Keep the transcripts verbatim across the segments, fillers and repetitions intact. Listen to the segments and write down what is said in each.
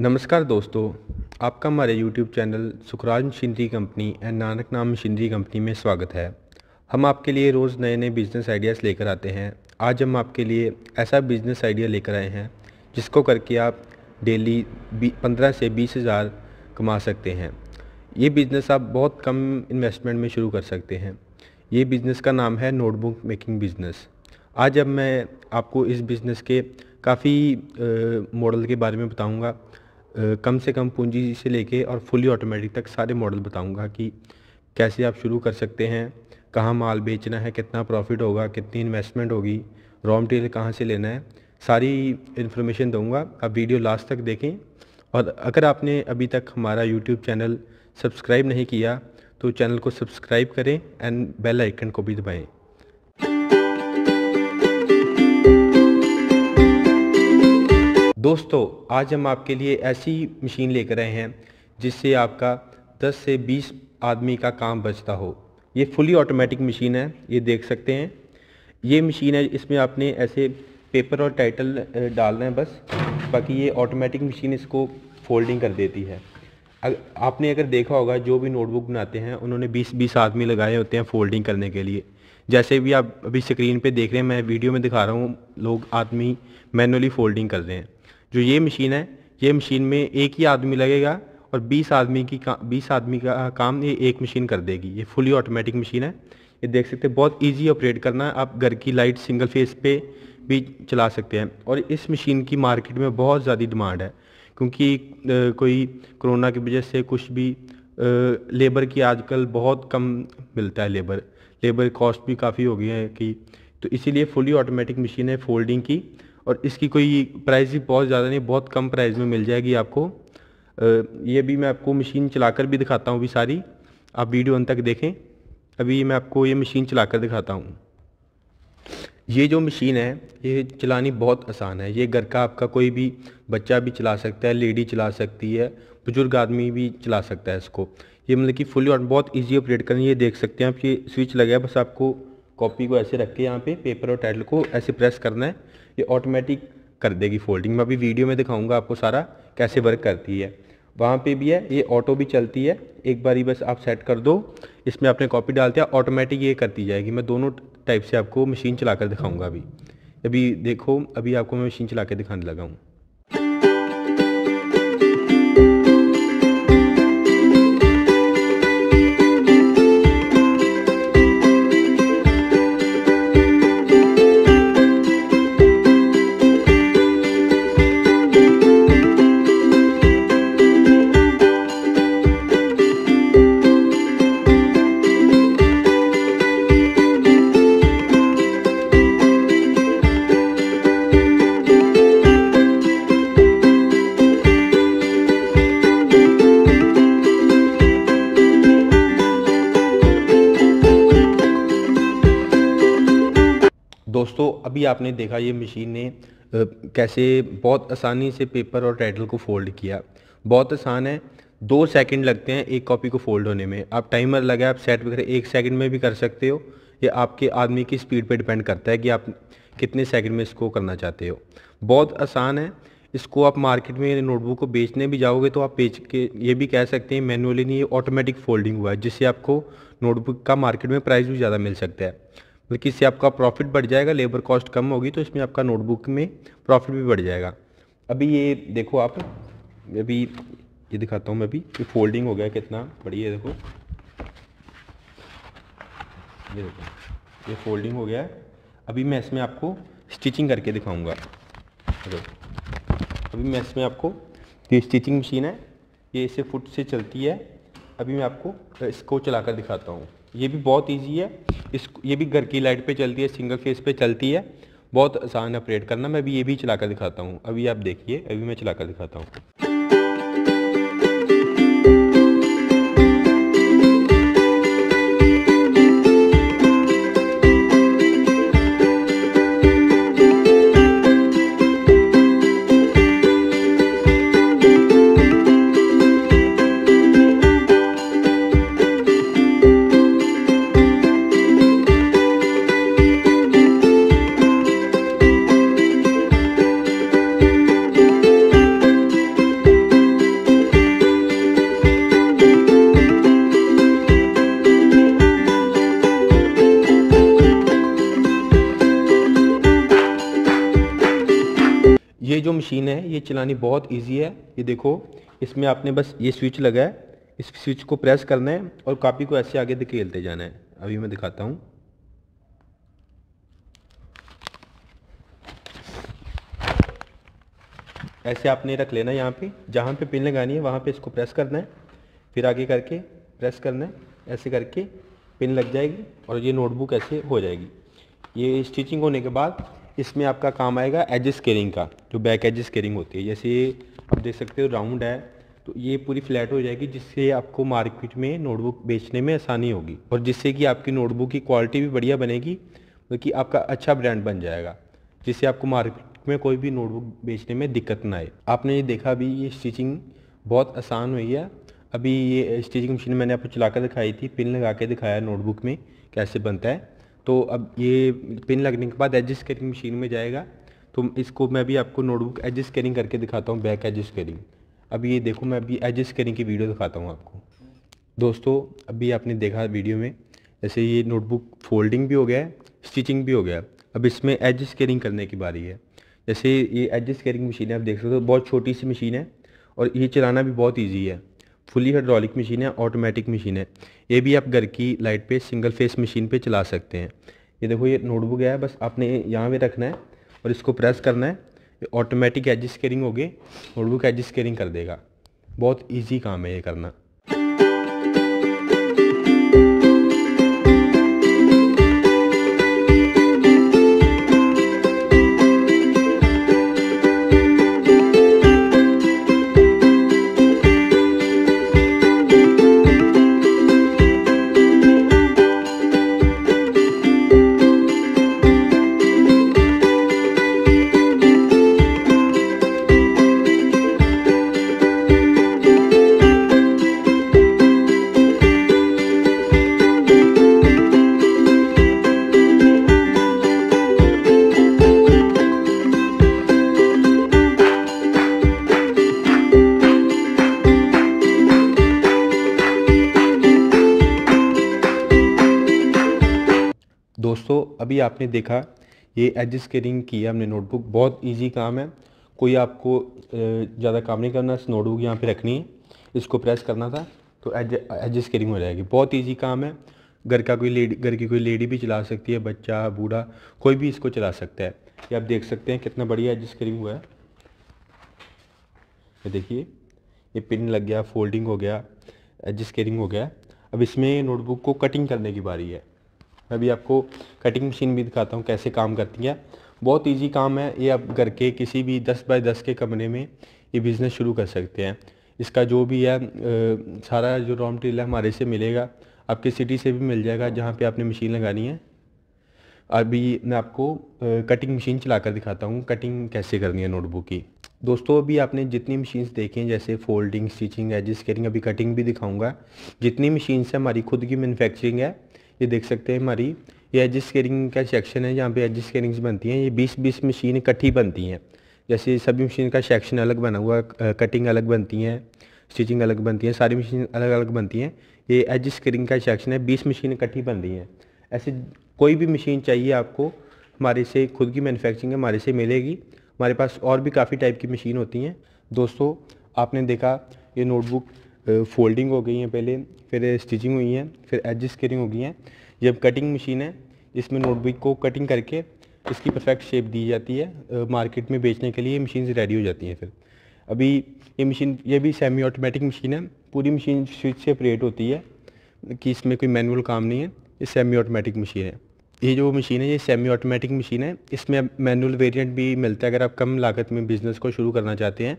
नमस्कार दोस्तों, आपका हमारे YouTube channel Sukhraj machinery company and Nanak Naam machinery company में स्वागत है। हम आपके लिए रोज़ नए नए बिज़नेस आइडियाज़ लेकर आते हैं। आज हम आपके लिए ऐसा बिज़नेस आइडिया लेकर आए हैं जिसको करके आप डेली पंद्रह से बीस हज़ार कमा सकते हैं। ये बिज़नेस आप बहुत कम इन्वेस्टमेंट में शुरू कर सकते हैं। ये बिज़नेस का नाम है नोटबुक मेकिंग बिज़नेस। आज अब मैं आपको इस बिज़नेस के काफ़ी मॉडल के बारे में बताऊँगा। कम से कम पूंजी से लेके और फुली ऑटोमेटिक तक सारे मॉडल बताऊंगा कि कैसे आप शुरू कर सकते हैं, कहाँ माल बेचना है, कितना प्रॉफिट होगा, कितनी इन्वेस्टमेंट होगी, रॉ मटेरियल कहाँ से लेना है, सारी इन्फॉर्मेशन दूंगा। आप वीडियो लास्ट तक देखें। और अगर आपने अभी तक हमारा यूट्यूब चैनल सब्सक्राइब नहीं किया तो चैनल को सब्सक्राइब करें एंड बेल आइकन को भी दबाएँ। दोस्तों, आज हम आपके लिए ऐसी मशीन लेकर आए हैं जिससे आपका दस से बीस आदमी का काम बचता हो। ये फुली ऑटोमेटिक मशीन है, ये देख सकते हैं। ये मशीन है, इसमें आपने ऐसे पेपर और टाइटल डालना है बस, बाकी ये ऑटोमेटिक मशीन इसको फोल्डिंग कर देती है। आपने अगर देखा होगा जो भी नोटबुक बनाते हैं उन्होंने बीस बीस आदमी लगाए होते हैं फोल्डिंग करने के लिए। जैसे भी आप अभी स्क्रीन पे देख रहे हैं, मैं वीडियो में दिखा रहा हूँ, लोग आदमी मैनुअली फोल्डिंग कर रहे हैं। जो ये मशीन है, ये मशीन में एक ही आदमी लगेगा और बीस आदमी की का बीस आदमी का काम ये एक मशीन कर देगी। ये फुली ऑटोमेटिक मशीन है, ये देख सकते हैं। बहुत इजी ऑपरेट करना है। आप घर की लाइट सिंगल फेस पे भी चला सकते हैं। और इस मशीन की मार्केट में बहुत ज़्यादा डिमांड है, क्योंकि कोई कोरोना की वजह से कुछ भी लेबर की आजकल बहुत कम मिलता है। लेबर लेबर कॉस्ट भी काफ़ी हो गई है कि तो इसीलिए फुली ऑटोमेटिक मशीन है फोल्डिंग की। और इसकी कोई प्राइस भी बहुत ज़्यादा नहीं, बहुत कम प्राइस में मिल जाएगी आपको। ये भी मैं आपको मशीन चलाकर भी दिखाता हूँ, भी सारी आप वीडियो अंत तक देखें। अभी मैं आपको ये मशीन चलाकर दिखाता हूँ। ये जो मशीन है ये चलानी बहुत आसान है। ये घर का आपका कोई भी बच्चा भी चला सकता है, लेडी चला सकती है, बुजुर्ग आदमी भी चला सकता है इसको। ये मतलब कि फुली और बहुत इजी ऑपरेट करनी। ये देख सकते हैं आप, ये स्विच लगा है, बस आपको कॉपी को ऐसे रख के यहाँ पे पेपर और टाइटल को ऐसे प्रेस करना है, ये ऑटोमेटिक कर देगी फोल्डिंग। मैं अभी वीडियो में दिखाऊंगा आपको सारा कैसे वर्क करती है। वहाँ पे भी है, ये ऑटो भी चलती है। एक बार ही बस आप सेट कर दो, इसमें आपने कॉपी डाल दिया, ऑटोमेटिक ये करती जाएगी। मैं दोनों टाइप से आपको मशीन चला कर दिखाऊँगा। अभी अभी देखो, अभी आपको मैं मशीन चला के दिखाने लगा हूँ। दोस्तों, अभी आपने देखा ये मशीन ने कैसे बहुत आसानी से पेपर और टाइटल को फोल्ड किया। बहुत आसान है, दो सेकंड लगते हैं एक कॉपी को फोल्ड होने में। आप टाइमर लगा, आप सेट वगैरह एक सेकंड में भी कर सकते हो। ये आपके आदमी की स्पीड पे डिपेंड करता है कि आप कितने सेकंड में इसको करना चाहते हो। बहुत आसान है, इसको आप मार्केट में नोटबुक को बेचने भी जाओगे तो आप बेच के ये भी कह सकते हैं मैनुअली नहीं, ये ऑटोमेटिक फोल्डिंग हुआ है, जिससे आपको नोटबुक का मार्केट में प्राइस भी ज़्यादा मिल सकता है। बल्कि इससे आपका प्रॉफिट बढ़ जाएगा, लेबर कॉस्ट कम होगी तो इसमें आपका नोटबुक में प्रॉफिट भी बढ़ जाएगा। अभी ये देखो आप, अभी ये दिखाता हूँ मैं। अभी ये फोल्डिंग हो गया कितना बढ़िया, देखो ये देखो ये फोल्डिंग हो गया है। अभी मैं इसमें आपको स्टिचिंग करके दिखाऊँगा। अभी मैं इसमें आपको, ये स्टिचिंग मशीन है, ये इसे फुट से चलती है। अभी मैं आपको इसको चला कर दिखाता हूँ। ये भी बहुत ईजी है। इस ये भी घर की लाइट पे चलती है, सिंगल फेस पे चलती है। बहुत आसान है ऑपरेट करना। मैं अभी ये भी चला कर दिखाता हूँ। अभी आप देखिए, अभी मैं चला कर दिखाता हूँ। मशीन है ये चलानी बहुत ईजी है। ये देखो इसमें आपने बस ये स्विच लगा है, इस स्विच को प्रेस करना है और कापी को ऐसे आगे धकेलते जाना है। अभी मैं दिखाता हूँ। ऐसे आपने रख लेना है यहाँ पे, जहाँ पे पिन लगानी है वहाँ पे इसको प्रेस करना है, फिर आगे करके प्रेस करना है, ऐसे करके पिन लग जाएगी और ये नोटबुक ऐसे हो जाएगी। ये स्टिचिंग होने के बाद इसमें आपका काम आएगा एज स्केयरिंग का, जो बैक एज स्केयरिंग होती है। जैसे आप देख सकते हो राउंड है तो ये पूरी फ्लैट हो जाएगी, जिससे आपको मार्केट में नोटबुक बेचने में आसानी होगी और जिससे कि आपकी नोटबुक की क्वालिटी भी बढ़िया बनेगी, क्योंकि आपका अच्छा ब्रांड बन जाएगा, जिससे आपको मार्केट में कोई भी नोटबुक बेचने में दिक्कत ना आए। आपने ये देखा अभी ये स्टिचिंग बहुत आसान हुई है। अभी ये स्टिचिंग मशीन मैंने आपको चला कर दिखाई थी, पिन लगा के दिखाया नोटबुक में कैसे बनता है। तो अब ये पिन लगने के बाद एज स्केयरिंग मशीन में जाएगा, तो इसको मैं अभी आपको नोटबुक एज स्केयरिंग करके दिखाता हूँ, बैक एज स्केयरिंग। अब ये देखो मैं अभी एज स्केयरिंग की वीडियो दिखाता हूँ आपको। दोस्तों अभी आपने देखा वीडियो में जैसे ये नोटबुक फोल्डिंग भी हो गया है, स्टिचिंग भी हो गया है। अब इसमें एज स्केयरिंग करने की बारी है। जैसे ये एज स्केयरिंग मशीन है, आप देख सकते हो बहुत छोटी सी मशीन है और ये चलाना भी बहुत ईजी है। फुली हाइड्रोलिक मशीन है, ऑटोमेटिक मशीन है। ये भी आप घर की लाइट पे सिंगल फेस मशीन पे चला सकते हैं। ये देखो ये नोटबुक है, बस आपने यहाँ पे रखना है और इसको प्रेस करना है, ये ऑटोमेटिक एज स्केयरिंग हो गई, नोटबुक एज स्केयरिंग कर देगा। बहुत ईजी काम है ये करना। दोस्तों अभी आपने देखा ये एज स्केयरिंग की है हमने नोटबुक, बहुत इजी काम है, कोई आपको ज़्यादा काम नहीं करना। इस नोटबुक यहाँ पे रखनी है, इसको प्रेस करना था तो एज एज स्केयरिंग हो जाएगी। बहुत इजी काम है, घर का कोई लेडी घर की कोई लेडी भी चला सकती है, बच्चा बूढ़ा कोई भी इसको चला सकता है। ये आप देख सकते हैं कितना बढ़िया एज स्केयरिंग हुआ है। ये देखिए ये पिन लग गया, फोल्डिंग हो गया, एज स्केयरिंग हो गया। अब इसमें नोटबुक को कटिंग करने की बारी है। अभी आपको कटिंग मशीन भी दिखाता हूँ कैसे काम करती है। बहुत इजी काम है ये, आप घर के किसी भी दस बाय दस के कमरे में ये बिज़नेस शुरू कर सकते हैं। इसका जो भी है ए, सारा जो रॉ मटेरियल हमारे से मिलेगा, आपके सिटी से भी मिल जाएगा जहाँ पे आपने मशीन लगानी है। अभी मैं आपको ए, कटिंग मशीन चला कर दिखाता हूँ कटिंग कैसे करनी है नोटबुक की। दोस्तों अभी आपने जितनी मशीन्स देखी हैं जैसे फोल्डिंग, स्टिचिंग, एज स्केयरिंग, अभी कटिंग भी दिखाऊँगा। जितनी मशीन्स हैं हमारी खुद की मैनुफैक्चरिंग है। ये देख सकते हैं हमारी ये एज स्केयरिंग का सेक्शन है, जहाँ पे एज स्केयरिंग्स बनती हैं। ये बीस बीस मशीन इकट्ठी बनती हैं, जैसे सभी मशीन का सेक्शन अलग बना हुआ, कटिंग अलग बनती है, स्टिचिंग अलग बनती है, सारी मशीन अलग अलग बनती हैं। ये एज स्केयरिंग का सेक्शन है, बीस मशीन इकट्ठी बन रही हैं। ऐसे कोई भी मशीन चाहिए आपको, हमारे से खुद की मैनुफैक्चरिंग हमारे से मिलेगी। हमारे पास और भी काफ़ी टाइप की मशीन होती हैं। दोस्तों आपने देखा ये नोटबुक फोल्डिंग हो गई है पहले, फिर स्टिचिंग हुई है, फिर एज स्केयरिंग हो गई है। ये अब कटिंग मशीन है, इसमें नोटबुक को कटिंग करके इसकी परफेक्ट शेप दी जाती है। मार्केट में बेचने के लिए मशीन रेडी हो जाती हैं। फिर अभी ये मशीन ये भी सेमी ऑटोमेटिक मशीन है, पूरी मशीन स्विच से ऑपरेट होती है, कि इसमें कोई मैनुअल काम नहीं है। ये सेमी ऑटोमेटिक मशीन है। ये जो मशीन है ये सेमी ऑटोमेटिक मशीन है। इसमें अब मैनुअल वेरिएंट भी मिलता है, अगर आप कम लागत में बिज़नेस को शुरू करना चाहते हैं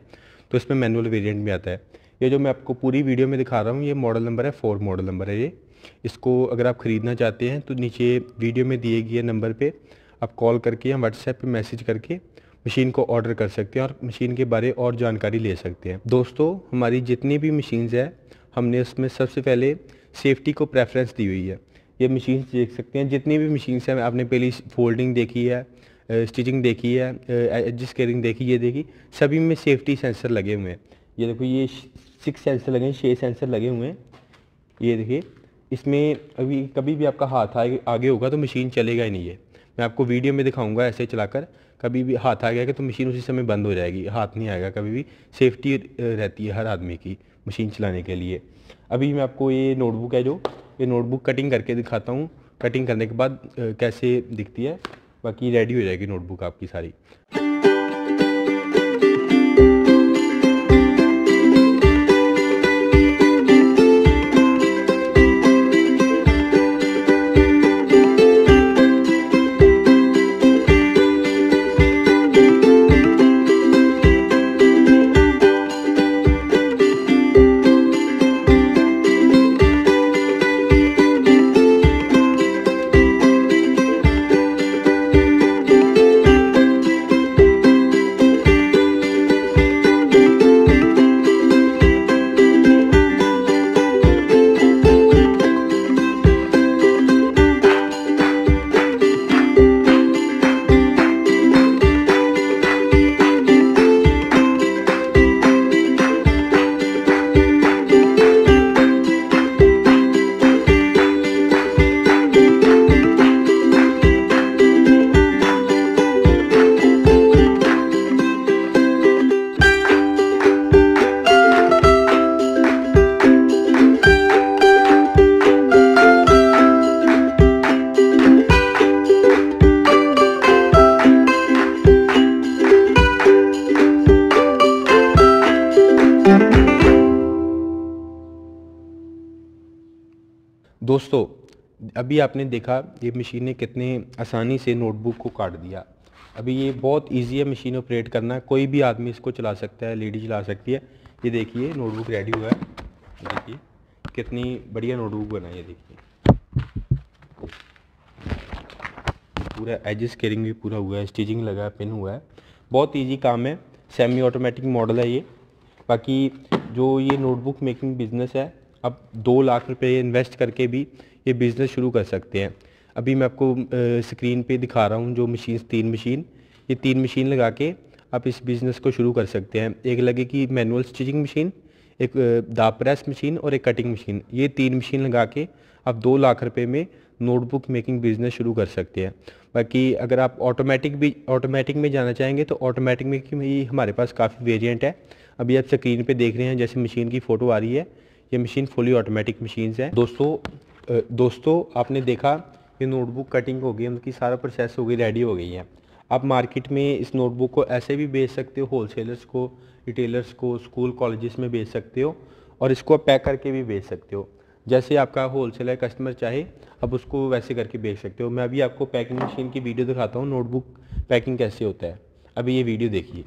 तो इसमें मैनुअल वेरिएंट भी आता है। ये जो मैं आपको पूरी वीडियो में दिखा रहा हूँ ये मॉडल नंबर है, फोर मॉडल नंबर है ये। इसको अगर आप ख़रीदना चाहते हैं तो नीचे वीडियो में दिए गए नंबर पे आप कॉल करके या व्हाट्सएप पे मैसेज करके मशीन को ऑर्डर कर सकते हैं और मशीन के बारे और जानकारी ले सकते हैं। दोस्तों हमारी जितनी भी मशीन्स है हमने उसमें सबसे पहले सेफ्टी को प्रेफरेंस दी हुई है। ये मशीन्स देख सकते हैं, जितनी भी मशीन्स हैं आपने पहले फोल्डिंग देखी है, स्टिचिंग देखी है, एज स्केयरिंग देखी, ये देखी, सभी में सेफ्टी सेंसर लगे हुए हैं। ये देखो ये सिक्स सेंसर लगे हैं, छः सेंसर लगे हुए हैं। ये देखिए इसमें अभी कभी भी आपका हाथ आगे आगे होगा तो मशीन चलेगा ही नहीं है। मैं आपको वीडियो में दिखाऊंगा ऐसे चलाकर कभी भी हाथ आ गया कि तो मशीन उसी समय बंद हो जाएगी, हाथ नहीं आएगा कभी भी। सेफ्टी रहती है हर आदमी की मशीन चलाने के लिए। अभी मैं आपको ये नोटबुक है जो ये नोटबुक कटिंग करके दिखाता हूँ, कटिंग करने के बाद कैसे दिखती है। बाकी रेडी हो जाएगी नोटबुक आपकी सारी। दोस्तों अभी आपने देखा ये मशीन ने कितने आसानी से नोटबुक को काट दिया। अभी ये बहुत इजी है मशीन ऑपरेट करना, कोई भी आदमी इसको चला सकता है, लेडी चला सकती है। ये देखिए नोटबुक रेडी हुआ है, देखिए कितनी बढ़िया नोटबुक बना है। ये देखिए पूरा एज स्केरिंग भी पूरा हुआ है, स्टिचिंग लगा है, पिन हुआ है, बहुत ईजी काम है। सेमी ऑटोमेटिक मॉडल है ये। बाकी जो ये नोटबुक मेकिंग बिजनेस है, आप दो लाख रुपए इन्वेस्ट करके भी ये बिज़नेस शुरू कर सकते हैं। अभी मैं आपको स्क्रीन पे दिखा रहा हूँ जो मशीन, तीन मशीन, ये तीन मशीन लगा के आप इस बिज़नेस को शुरू कर सकते हैं। एक लगेगी मैनुअल स्टिचिंग मशीन, एक दाब प्रेस मशीन और एक कटिंग मशीन। ये तीन मशीन लगा के आप दो लाख रुपए में नोटबुक मेकिंग बिज़नेस शुरू कर सकते हैं। बाकी अगर आप ऑटोमेटिक भी ऑटोमेटिक में जाना चाहेंगे तो ऑटोमेटिक में हमारे पास काफ़ी वेरियंट है। अभी आप स्क्रीन पर देख रहे हैं जैसे मशीन की फ़ोटो आ रही है, ये मशीन फुली ऑटोमेटिक मशीन है। दोस्तों दोस्तों आपने देखा ये नोटबुक कटिंग हो गई, उनकी सारा प्रोसेस हो गई, रेडी हो गई है। आप मार्केट में इस नोटबुक को ऐसे भी बेच सकते हो, होलसेलर्स को, रिटेलर्स को, स्कूल कॉलेजेस में बेच सकते हो और इसको आप पैक करके भी बेच सकते हो। जैसे आपका होलसेलर कस्टमर चाहे आप उसको वैसे करके बेच सकते हो। मैं अभी आपको पैकिंग मशीन की वीडियो दिखाता हूँ, नोटबुक पैकिंग कैसे होता है। अभी ये वीडियो देखिए।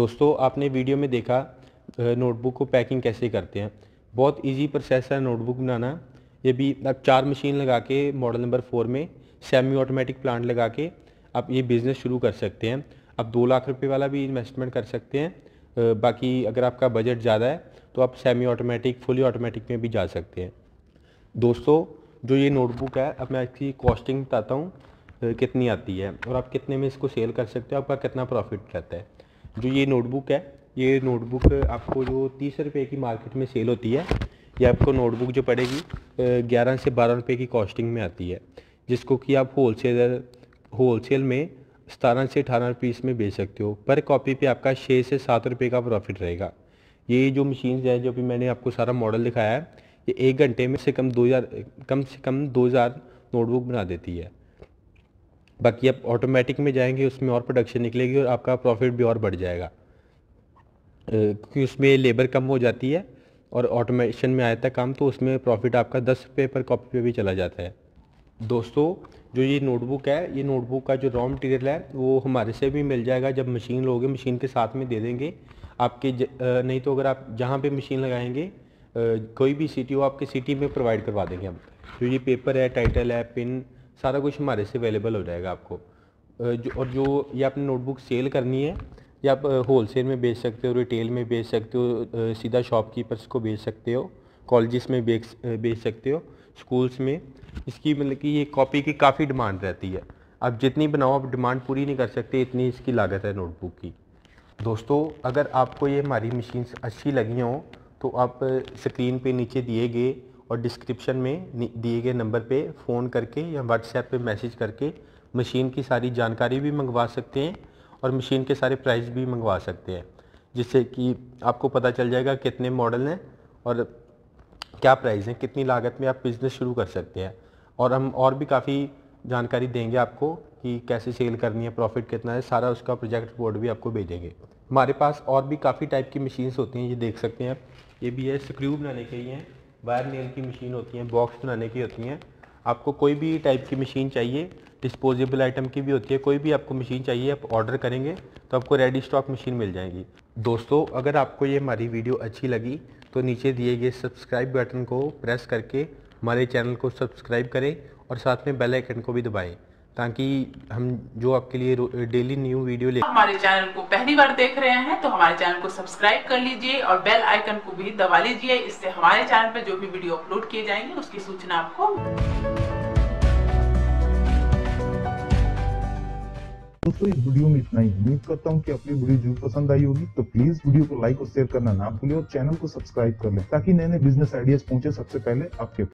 दोस्तों आपने वीडियो में देखा नोटबुक को पैकिंग कैसे करते हैं। बहुत इजी प्रोसेस है नोटबुक बनाना। ये भी आप चार मशीन लगा के मॉडल नंबर फोर में सेमी ऑटोमेटिक प्लांट लगा के आप ये बिज़नेस शुरू कर सकते हैं। आप दो लाख रुपए वाला भी इन्वेस्टमेंट कर सकते हैं। बाकी अगर आपका बजट ज़्यादा है तो आप सेमी ऑटोमेटिक, फुली ऑटोमेटिक में भी जा सकते हैं। दोस्तों जो ये नोटबुक है अब मैं इसकी कॉस्टिंग बताता हूँ कितनी आती है और आप कितने में इसको सेल कर सकते हो, आपका कितना प्रॉफिट रहता है। जो ये नोटबुक है, ये नोटबुक आपको जो तीस रुपये की मार्केट में सेल होती है, ये आपको नोटबुक जो पड़ेगी ग्यारह से बारह रुपये की कॉस्टिंग में आती है, जिसको कि आप होलसेलर होलसेल में सतारह से अठारह रुपये में बेच सकते हो। पर कॉपी पे आपका छः से सात रुपये का प्रॉफिट रहेगा। ये जो मशीन्स हैं जो भी मैंने आपको सारा मॉडल दिखाया है, ये एक घंटे में से कम दो हज़ार कम से कम दो हज़ार नोटबुक बना देती है। बाकी आप ऑटोमेटिक में जाएंगे उसमें और प्रोडक्शन निकलेगी और आपका प्रॉफिट भी और बढ़ जाएगा, क्योंकि उसमें लेबर कम हो जाती है और ऑटोमेशन में आया था काम, तो उसमें प्रॉफिट आपका दस रुपये पर कॉपी पे भी चला जाता है। दोस्तों जो ये नोटबुक है, ये नोटबुक का जो रॉ मटेरियल है वो हमारे से भी मिल जाएगा। जब मशीन लोगे मशीन के साथ में दे देंगे, आपके ज, नहीं तो अगर आप जहाँ पे मशीन लगाएंगे कोई भी सिटी हो आपके सिटी में प्रोवाइड करवा देंगे हम। तो ये पेपर है, टाइटल है, पिन, सारा कुछ हमारे से अवेलेबल हो जाएगा आपको। जो, और जो ये आपने नोटबुक सेल करनी है या आप होलसेल में बेच सकते हो, रिटेल में बेच सकते हो, सीधा शॉपकीपर्स को बेच सकते हो, कॉलेजेस में बेच बेच सकते हो, स्कूल्स में। इसकी मतलब कि ये कॉपी की काफ़ी डिमांड रहती है, आप जितनी बनाओ आप डिमांड पूरी नहीं कर सकते, इतनी इसकी लागत है नोटबुक की। दोस्तों अगर आपको ये हमारी मशीन्स अच्छी लगी हों तो आप स्क्रीन पे नीचे दिए गए और डिस्क्रिप्शन में दिए गए नंबर पे फ़ोन करके या व्हाट्सएप पे मैसेज करके मशीन की सारी जानकारी भी मंगवा सकते हैं और मशीन के सारे प्राइस भी मंगवा सकते हैं, जिससे कि आपको पता चल जाएगा कितने मॉडल हैं और क्या प्राइस हैं, कितनी लागत में आप बिज़नेस शुरू कर सकते हैं। और हम और भी काफ़ी जानकारी देंगे आपको कि कैसे सेल करनी है, प्रॉफिट कितना है, सारा उसका प्रोजेक्ट रिपोर्ट भी आपको भेजेंगे। हमारे पास और भी काफ़ी टाइप की मशीन्स होती हैं, ये देख सकते हैं आप। ये भी है, स्क्रू बनाने के लिए हैं, वायर नेल की मशीन होती हैं, बॉक्स बनाने की होती हैं। आपको कोई भी टाइप की मशीन चाहिए, डिस्पोजेबल आइटम की भी होती है, कोई भी आपको मशीन चाहिए आप ऑर्डर करेंगे तो आपको रेडी स्टॉक मशीन मिल जाएगी। दोस्तों अगर आपको ये हमारी वीडियो अच्छी लगी तो नीचे दिए गए सब्सक्राइब बटन को प्रेस करके हमारे चैनल को सब्सक्राइब करें और साथ में बेल आइकन को भी दबाएं, ताकि हम जो आपके लिए डेली न्यू वीडियो ले। हमारे चैनल को पहली बार देख रहे हैं तो हमारे चैनल को सब्सक्राइब कर लीजिए और बेल आइकन को भी दबा लीजिए, इससे हमारे चैनल पर जो भी वीडियो अपलोड किए जाएंगे उसकी सूचना आपको। दोस्तों इस वीडियो में इतना ही। उम्मीद करता हूँ कि आपकी वीडियो जरूर पसंद आई होगी, तो प्लीज वीडियो को लाइक और शेयर करना ना भूलें और चैनल को सब्सक्राइब कर लें ताकि नए नए बिजनेस आइडियाज पहुंचे सबसे पहले आपके।